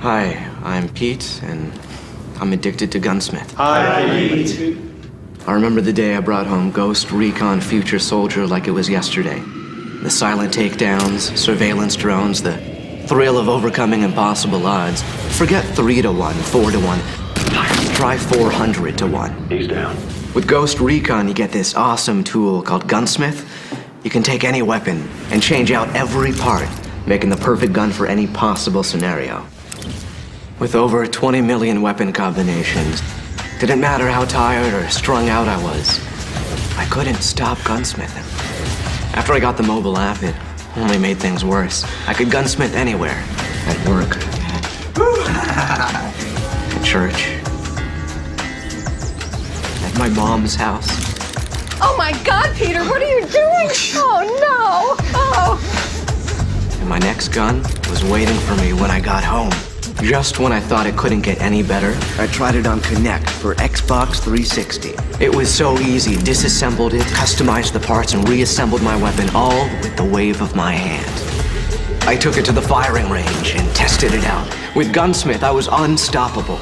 Hi, I'm Pete, and I'm addicted to Gunsmith. Hi, Pete. I remember the day I brought home Ghost Recon Future Soldier like it was yesterday. The silent takedowns, surveillance drones, the thrill of overcoming impossible odds. Forget 3-to-1, 4-to-1. Try 400-to-1. He's down. With Ghost Recon, you get this awesome tool called Gunsmith. You can take any weapon and change out every part, making the perfect gun for any possible scenario. With over 20 million weapon combinations, didn't matter how tired or strung out I was, I couldn't stop gunsmithing. After I got the mobile app, it only made things worse. I could gunsmith anywhere. At work. At church. At my mom's house. Oh my God, Peter, what are you doing? Oh no! Oh! And my next gun was waiting for me when I got home. Just when I thought it couldn't get any better, I tried it on Kinect for Xbox 360. It was so easy, disassembled it, customized the parts, and reassembled my weapon, all with the wave of my hand. I took it to the firing range and tested it out. With Gunsmith, I was unstoppable.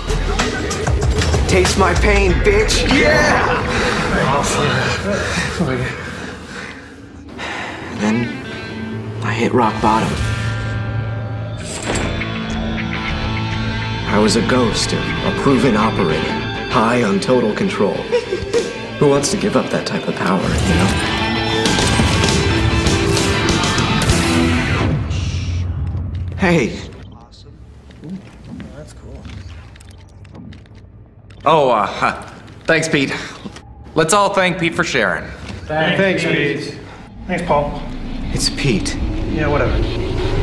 Taste my pain, bitch! Yeah! And then I hit rock bottom. I was a ghost, a proven operator, high on total control. Who wants to give up that type of power, you know? Hey. Awesome. Ooh, that's cool. Oh, thanks, Pete. Let's all thank Pete for sharing. Thanks, Pete. Thanks, Paul. It's Pete. Yeah, whatever.